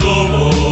domo.